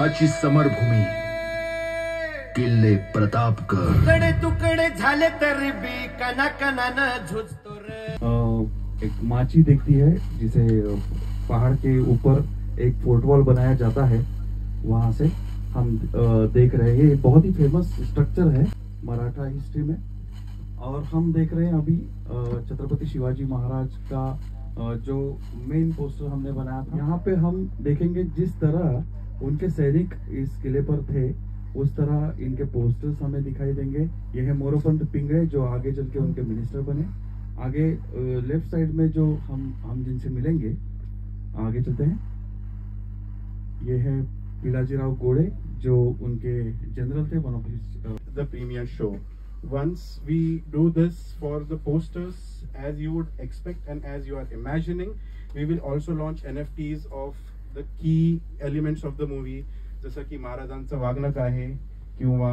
युद्धाची समरभूमी किल्ले प्रतापगड तुकडे तुकडे झाले तरी बी कना कना न झुजतो रे। एक माची देखती है जिसे पहाड़ के ऊपर एक फोर्टवॉल बनाया जाता है, वहां से हम देख रहे हैं। ये बहुत ही फेमस स्ट्रक्चर है मराठा हिस्ट्री में। और हम देख रहे हैं अभी छत्रपति शिवाजी महाराज का जो मेन पोस्टर हमने बनाया था। यहाँ पे हम देखेंगे जिस तरह उनके सैनिक इस किले पर थे, उस तरह इनके पोस्टर्स हमें दिखाई देंगे। यह है मोरोपंत पिंगड़े जो आगे चल के उनके मिनिस्टर बने। आगे लेफ्ट साइड में जो हम जिनसे मिलेंगे, आगे चलते हैं। यह है पिलाजी राव गोड़े जो उनके जनरल थे। One of his the premiere show. Once we do this for the posters as you would expect and as you are imagining, we will also launch NFTs of the key elements of the movie, जसं की महाराजांचं वागणं आहे किंवा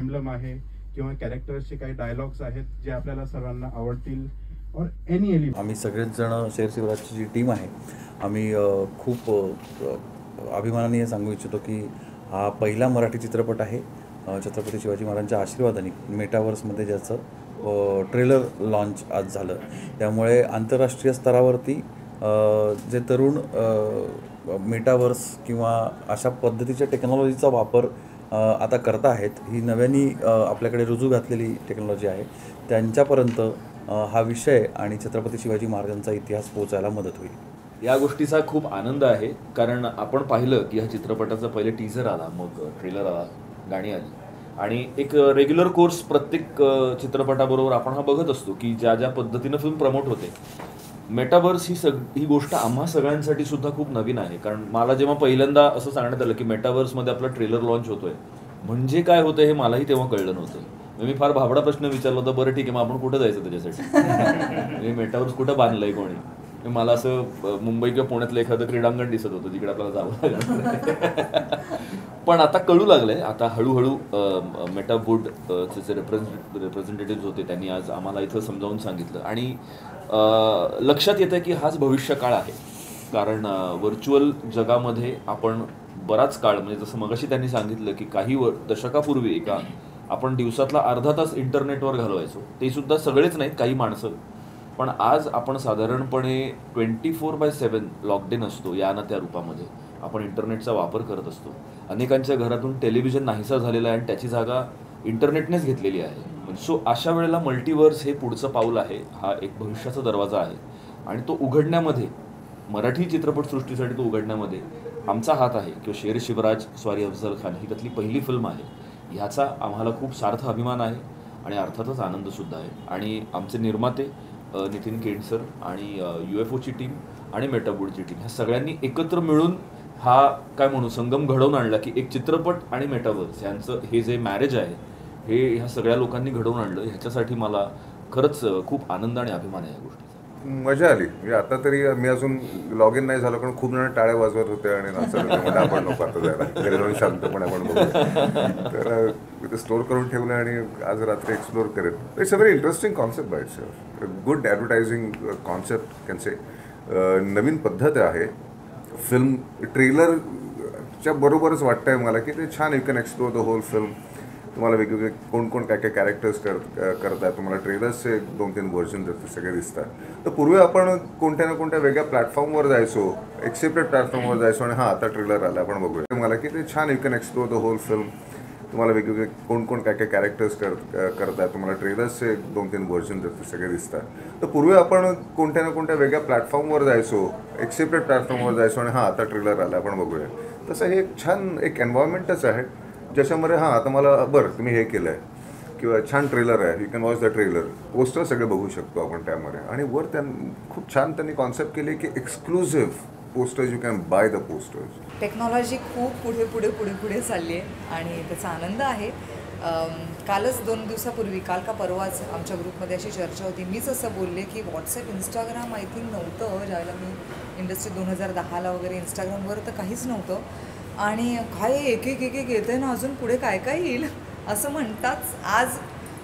emblem आहे किंवा कॅरेक्टर्सचे काही dialogues आहेत जे आपल्याला सर्वांना आवडतील। और एनी एलिमेंट आम्ही सगळेच जण शेर शिवराजची जी टीम आहे, आम्ही खूप अभिमानाने सांगू इच्छितो की हा पहिला मराठी चित्रपट आहे छत्रपति शिवाजी महाराजांच्या आशीर्वादाने मेटावर्समध्ये, ज्याचं ट्रेलर लॉन्च आज झालं। त्यामुळे आंतरराष्ट्रीय स्तरावरती जे तरुण मेटावर्स किंवा अशा पद्धतीच्या टेक्नॉलॉजीचा वापर आता करता आहेत, ही नव्यानी आपल्याकडे रुजू घातलेली टेक्नॉलॉजी आहे, त्यांच्यापर्यंत हा विषय आणि छत्रपति शिवाजी महाराजांचा इतिहास पोहोचायला मदत होईल। या गोष्टीचा खूप आनंद आहे कारण आपण पाहिलं की हा चित्रपटाचा पहिले टीजर आला, मग ट्रेलर आला, गाणी आली आणि एक रेग्युलर कोर्स प्रत्येक चित्रपटाबरोबर आपण हा बघत असतो की ज्या ज्या पद्धतीनं फिल्म प्रमोट होते। मेटावर्स ही गोष्ट आम्हा सगळ्यांसाठी सुद्धा खूप नवीन आहे कारण मला जेव्हा पहिल्यांदा असं सांगण्यात आलं की मेटावर्समध्ये आपला ट्रेलर लॉन्च होतोय म्हणजे काय होतं हे मलाही तेव्हा कळलं नव्हतं। मी फार भाबडा प्रश्न विचारला होता, बरं ठीक आहे मग आपण कुठं जायचं त्याच्यासाठी, हे मेटावर्स कुठं बांधलंय कोणी। मला असं मुंबई किंवा पुण्यातलं एखादं क्रीडांगण दिसत होतं जिकडे आपल्याला जावं लागलं, पण आता कळू लागलंय। आता हळूहळू मेटावूड चे रिप्रेझेंटेटिव्ह होते त्यांनी आज आम्हाला इथं समजावून सांगितलं आणि लक्षात येतं की हाच भविष्य काळ आहे कारण व्हर्च्युअल जगामध्ये आपण बराच काळ म्हणजे जसं मगाशी त्यांनी सांगितलं की काही दशकापूर्वी एका आपण दिवसातला अर्धा तास इंटरनेटवर घालवायचो, ते सुद्धा सगळेच नाहीत काही माणसं, पण आज आपण साधारणपणे 24/7 लॉकडाऊन असतो या ना त्या रूपामध्ये आपण इंटरनेटचा वापर करत असतो। अनेकांच्या घरातून टेलिव्हिजन नाहीसा झालेला आहे आणि त्याची जागा इंटरनेटनेच घेतलेली आहे। सो अशा वेळेला मल्टिवर्स हे पुढचं पाऊल आहे, हा एक भविष्याचा दरवाजा आहे आणि तो उघडण्यामध्ये मराठी चित्रपटसृष्टीसाठी तो उघडण्यामध्ये आमचा हात आहे किंवा शेर शिवराज सॉरी अफजल खान ही त्यातली पहिली फिल्म आहे, ह्याचा आम्हाला खूप सार्थ अभिमान आहे आणि अर्थातच आनंदसुद्धा आहे। आणि आमचे निर्माते नितिन केनसर आणि UFOची टीम आणि मेटाबोर्डची टीम ह्या सगळ्यांनी एकत्र मिळून हा काय म्हणू संगम घडवून आणला की एक चित्रपट आणि मेटावर्स यांचं हे जे मॅरेज आहे हे ह्या सगळ्या लोकांनी घडवून आणलं। ह्याच्यासाठी मला खरंच खूप आनंद आणि अभिमान आहे या गोष्टीचा। मजा आली म्हणजे आता तरी मी अजून लॉग इन नाही झालो पण खूप जण टाळ्या वाजवत होते आणि नाचत आपण लोक आता जायला शांतपणे आपण स्टोर करून ठेवलं आणि आज रात्री एक्सप्लोर करेल। It's a very interesting concept by itself, good advertising concept can say. नवीन पद्धत आहे फिल्म ट्रेलरच्या बरोबरच वाटतंय मला की ते छान you can explore the whole film. तुम्हाला वेगवेगळे कोण कोण काय काय कॅरेक्टर्स करतात तुम्हाला ट्रेलर्सचे 2-3 व्हर्जन जर सगळे दिसतात। तर पूर्वी आपण कोणत्या ना कोणत्या वेगळ्या प्लॅटफॉर्मवर जायचो, एक सेपरेट प्लॅटफॉर्मवर जायचो आणि हां आता ट्रेलर आला आपण बघूया। मला की ते छान you can explore the whole film तुम्हाला वेगवेगळे कोण कोण काय काय कॅरेक्टर्स करतात तुम्हाला ट्रेलर्सचे 2-3 व्हर्जन जर सगळे दिसतात। तर पूर्वी आपण कोणत्या ना कोणत्या वेगळ्या प्लॅटफॉर्मवर जायचो, एक सेपरेट प्लॅटफॉर्मवर जायचो आणि हां आता ट्रेलर आला आपण बघूया। तसं हे एक छान एक एन्व्हायरमेंटच आहे ज्याच्यामध्ये हां आता मला बरं तुम्ही हे केलं आहे किंवा छान ट्रेलर आहे, you can watch the trailer, poster सगळे बघू शकतो आपण त्यामध्ये। आणि वर खूप छान त्यांनी कॉन्सेप्ट केली की exclusive posters, you can buy the posters. Technology खूप पुढे पुढे पुढे पुढे चालली आहे आणि त्याचा आनंद आहे। कालच 2 दिवसापूर्वी काल का परवाच आमच्या ग्रुपमध्ये अशी चर्चा होती, मीच असं बोलले की व्हॉट्सअप इंस्टाग्राम आय थिंक नव्हतं ज्यावेळेला मी इंडस्ट्री 2010ला वगैरे इंस्टाग्रामवर तर काहीच नव्हतं आणि काय एक येतं ना अजून पुढे काय काय येईल असं म्हणताच आज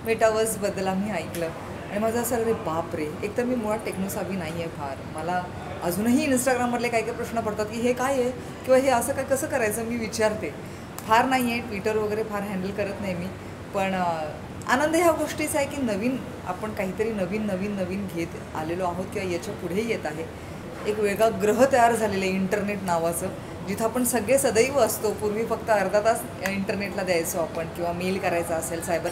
मेटावर्सबद्दल आम्ही ऐकलं आणि माझं असं रे बाप रे, एक तर मी मुळात टेक्नोसावी नाही आहे फार, मला अजूनही इंस्टाग्रामवरले काही काही प्रश्न पडतात की हे काय आहे किंवा हे असं काय कसं करायचं मी विचारते. फार नाही आहे ट्विटर वगैरे फार हँडल करत नाही मी, पण आनंद ह्या गोष्टीचा आहे की नवीन आपण काहीतरी नवीन नवीन नवीन घेत आलेलो आहोत किंवा याच्या पुढेही येत आहे. एक वेगळा ग्रह तयार झालेला आहे इंटरनेट नावाचं, जिथं आपण सगळे सदैव असतो. पूर्वी फक्त अर्धा तास इंटरनेटला द्यायचो आपण, किंवा मेल करायचा असेल, सायबर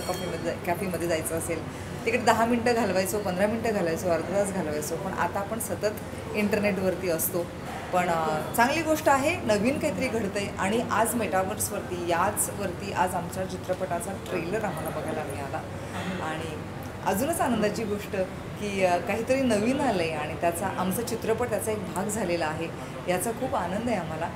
कॅफेमध्ये जायचं असेल तिकडे 10 मिनटं घालवायचो, 15 मिनटं घालवायचो, अर्धा तास घालवायचो, पण आता आपण सतत इंटरनेटवरती असतो. पण चांगली गोष्ट आहे, नवीन काहीतरी घडतं आहे. आणि आज मेटावर्सवरती याचवरती आज आमच्या चित्रपटाचा ट्रेलर आम्हाला बघायला मिळाला आणि अजूनच आनंदाची गोष्ट की काहीतरी नवीन आलं आहे आणि त्याचा आमचा चित्रपट त्याचा एक भाग झालेला आहे. याचा खूप आनंद आहे आम्हाला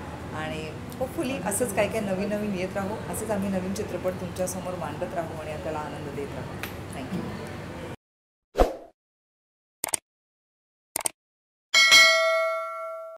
आणि होपफुली असंच काय काय नवीन नवीन येत राहू, असेच आम्ही नवीन चित्रपट तुमच्यासमोर मांडत राहू आणि त्याला आनंद देत राहू. थँक्यू.